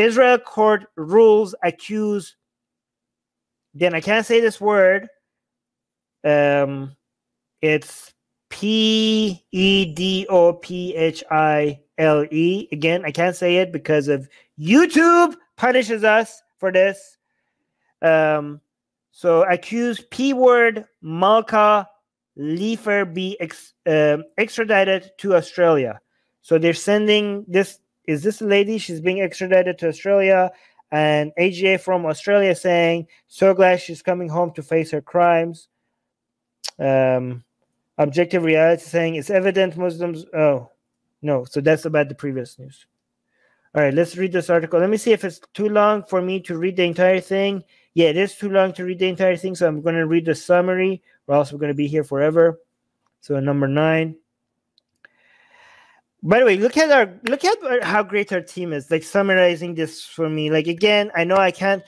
Israel court rules accuse, again, I can't say this word. It's P-E-D-O-P-H-I-L-E. Again, I can't say it because of YouTube punishes us for this. So accused P-word Malka Leifer be extradited to Australia. So they're sending this. Is this a lady? She's being extradited to Australia. And AGA from Australia saying, so glad she's coming home to face her crimes. Objective Reality saying, it's evident Muslims. Oh, no. So that's about the previous news. All right, let's read this article. Let me see if it's too long for me to read the entire thing. Yeah, it is too long to read the entire thing. So I'm going to read the summary or else we're going to be here forever. So number 9. By the way, look at how great our team is. Like summarizing this for me. Like again, I know I can't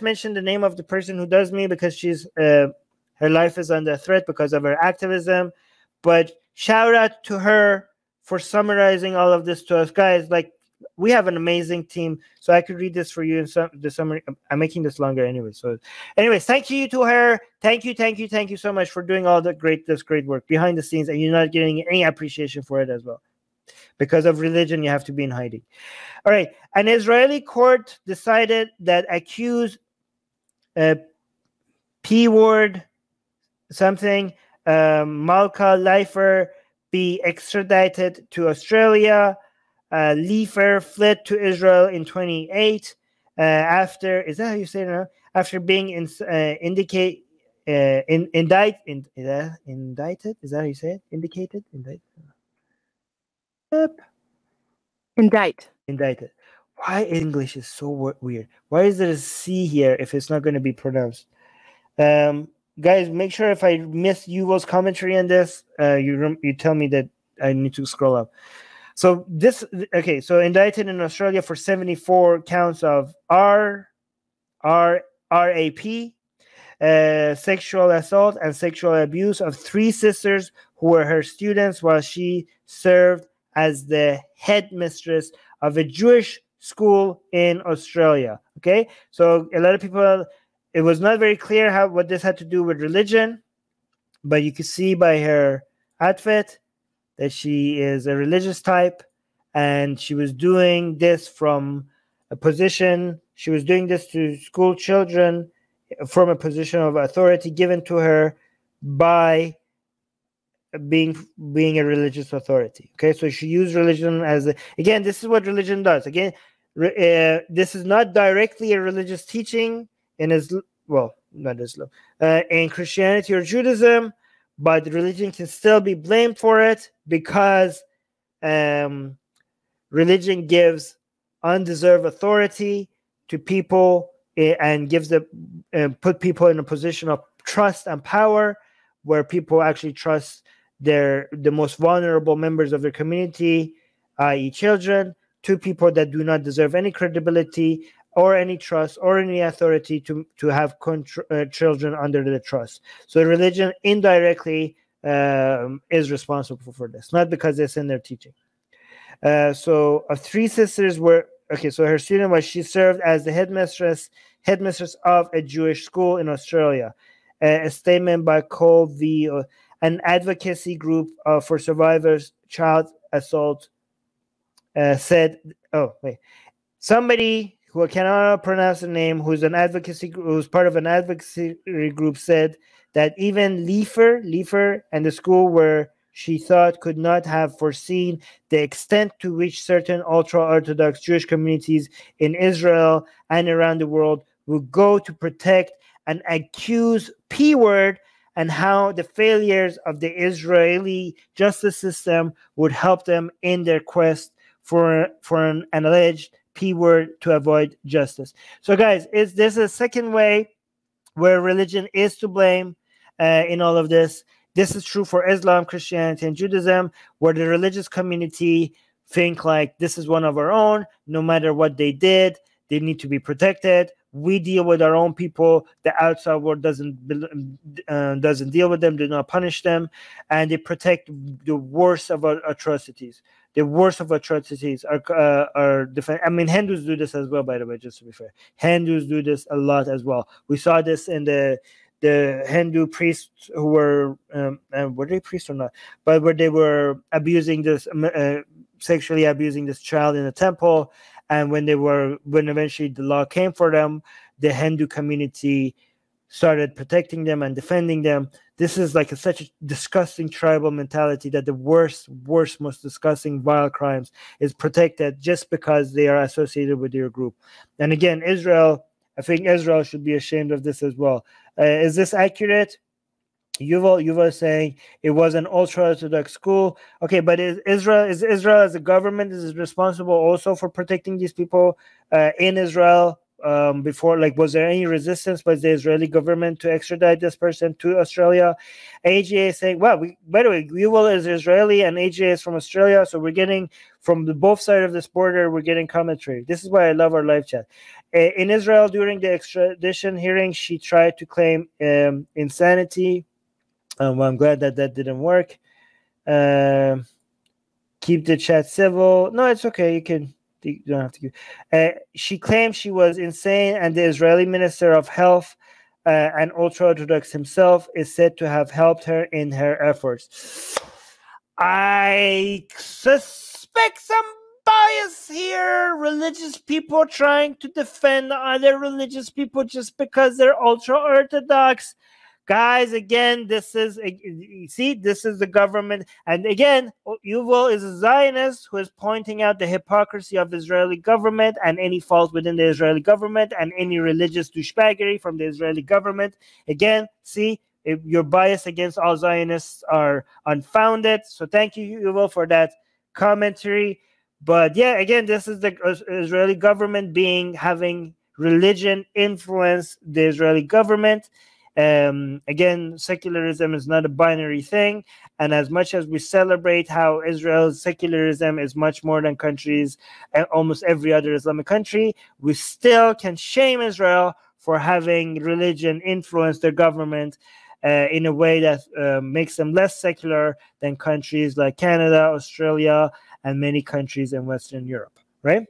mention the name of the person who does me because she's her life is under threat because of her activism. But shout out to her for summarizing all of this to us, guys. Like we have an amazing team. So I could read this for you in the summary. I'm making this longer anyway. So, anyways, thank you to her. Thank you so much for doing all that great work behind the scenes, and you're not getting any appreciation for it as well. Because of religion, you have to be in hiding. All right. An Israeli court decided that accused P-word something, Malka Leifer, be extradited to Australia. Leifer fled to Israel in 28 after, is that how you say it now? After being indicted? Is that how you say it? Indicated? Indicted? Indicted. Why English is so weird? Why is there a C here if it's not going to be pronounced? Guys, make sure if I miss Yuval's commentary on this, you tell me that I need to scroll up. So this, okay, so indicted in Australia for 74 counts of RAP, sexual assault and sexual abuse of 3 sisters who were her students while she served as the headmistress of a Jewish school in Australia. Okay, so a lot of people, it was not very clear what this had to do with religion, but you can see by her outfit that she is a religious type, and she was doing this from a position, she was doing this to school children from a position of authority given to her by being a religious authority. Okay, so she used religion as a, again, this is what religion does. Again, this is not directly a religious teaching in Islam, well, not Islam, in Christianity or Judaism, but religion can still be blamed for it because religion gives undeserved authority to people and gives the put people in a position of trust and power where people actually trust the most vulnerable members of their community, i.e. children, to people that do not deserve any credibility or any trust or any authority to have children under the trust. So religion indirectly is responsible for this, not because it's in their teaching. So of 3 sisters were, okay, so her student was, she served as the headmistress of a Jewish school in Australia. A statement by Kol V'Oz, an advocacy group for survivors child assault, said, "Oh wait, somebody who I cannot pronounce the name, who's part of an advocacy group, said that even Leifer, and the school where she thought could not have foreseen the extent to which certain ultra-orthodox Jewish communities in Israel and around the world will go to protect." An accused P-word, and how the failures of the Israeli justice system would help them in their quest for an alleged P-word to avoid justice. So guys, there's a second way where religion is to blame in all of this. This is true for Islam, Christianity, and Judaism, where the religious community think like this is one of our own, no matter what they did, they need to be protected. We deal with our own people. The outside world doesn't deal with them, do not punish them, and they protect the worst of our atrocities. the worst of atrocities are defended. I mean, Hindus do this as well, by the way, just to be fair. Hindus do this a lot as well. We saw this in the Hindu priests who were they priests or not? But where they were abusing this, sexually abusing this child in the temple, and when eventually the law came for them, the Hindu community started protecting them and defending them. This is like such a disgusting tribal mentality that the worst, most disgusting, vile crimes is protected just because they are associated with your group. And again, Israel, I think Israel should be ashamed of this as well. Is this accurate? Yuval saying it was an ultra-Orthodox school. Okay, but is Israel as a government is responsible also for protecting these people in Israel? Before, like, was there any resistance by the Israeli government to extradite this person to Australia? AGA saying, well, by the way, Yuval is Israeli and AGA is from Australia, so we're getting from both sides of this border, we're getting commentary. This is why I love our live chat. In Israel, during the extradition hearing, she tried to claim insanity. Well, I'm glad that didn't work. Keep the chat civil. No, it's okay. You don't have to give. She claimed she was insane, and the Israeli Minister of Health, an ultra-Orthodox himself, is said to have helped her in her efforts. I suspect some bias here. Religious people trying to defend other religious people just because they're ultra-Orthodox. Guys, again, this is the government. And again, Yuval is a Zionist who is pointing out the hypocrisy of the Israeli government and any fault within the Israeli government and any religious douchebaggery from the Israeli government. Again, see, your bias against all Zionists are unfounded. So thank you, Yuval, for that commentary. But yeah, again, this is the Israeli government having religion influence the Israeli government. Again, secularism is not a binary thing, and as much as we celebrate how Israel's secularism is much more than countries and almost every other Islamic country, we still can shame Israel for having religion influence their government in a way that makes them less secular than countries like Canada, Australia, and many countries in Western Europe, right?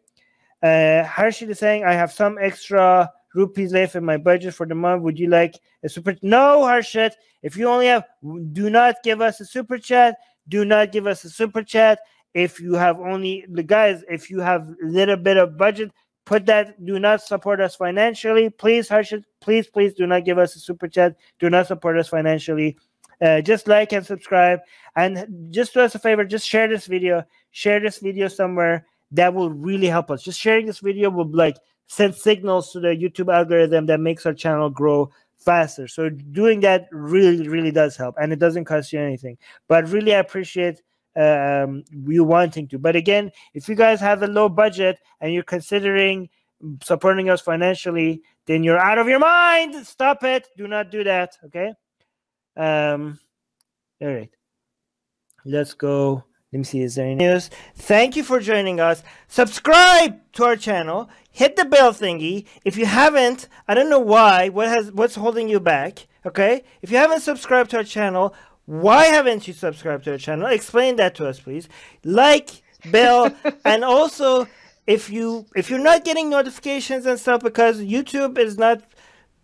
Harshad is saying, I have some extra rupees left in my budget for the month. Would you like a super? No, Harshad. If you only have, do not give us a super chat. Do not give us a super chat. If you have only, guys, if you have a little bit of budget, put that. Do not support us financially, please, Harshad. Please, please do not give us a super chat. Do not support us financially. Just like and subscribe, and just do us a favor. Just share this video. Share this video somewhere. That will really help us. Just sharing this video will like send signals to the YouTube algorithm that makes our channel grow faster. So doing that really, really does help, and it doesn't cost you anything. But really, I appreciate you wanting to. But again, if you guys have a low budget and you're considering supporting us financially, then you're out of your mind. Stop it. Do not do that, okay? All right. Let's go. Let me see, is there any news? Thank you for joining us. Subscribe to our channel. Hit the bell thingy. If you haven't, I don't know why. What's holding you back? Okay? If you haven't subscribed to our channel, why haven't you subscribed to our channel? Explain that to us, please. Like, bell, and also if you're not getting notifications and stuff because YouTube is not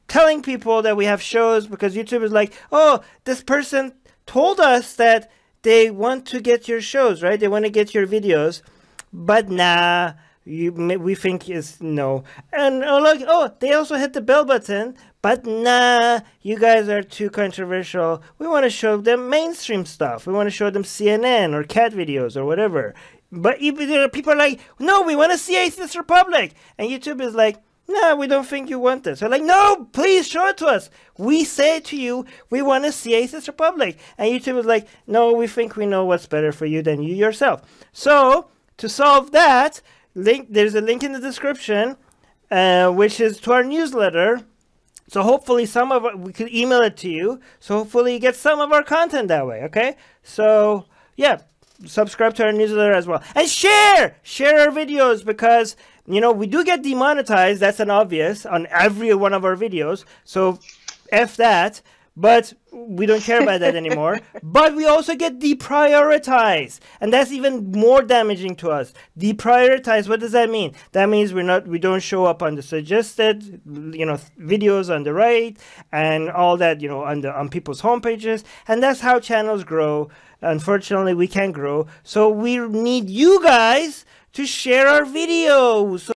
telling people that we have shows, because YouTube is like, oh, this person told us that they want to get your shows, right? They want to get your videos, but nah, we think is no. And oh, look, oh, they also hit the bell button, but nah, you guys are too controversial. We want to show them mainstream stuff. We want to show them CNN or cat videos or whatever. But there are people like, no, we want to see Atheist Republic. And YouTube is like, no, we don't think you want this. We're like, no, please show it to us. We say to you, we want to see Atheist Republic. And YouTube is like, no, we think we know what's better for you than you yourself. So to solve that, there's a link in the description, which is to our newsletter. So hopefully we could email it to you. So hopefully you get some of our content that way, okay? So yeah, subscribe to our newsletter as well. And share our videos, because you know, we do get demonetized, that's an obvious, on every one of our videos. So F that. But we don't care about that anymore. But we also get deprioritized, and that's even more damaging to us. Deprioritized, what does that mean? That means we don't show up on the suggested, videos on the right and all that, on people's homepages. And that's how channels grow. Unfortunately, we can't grow. So we need you guys to share our videos.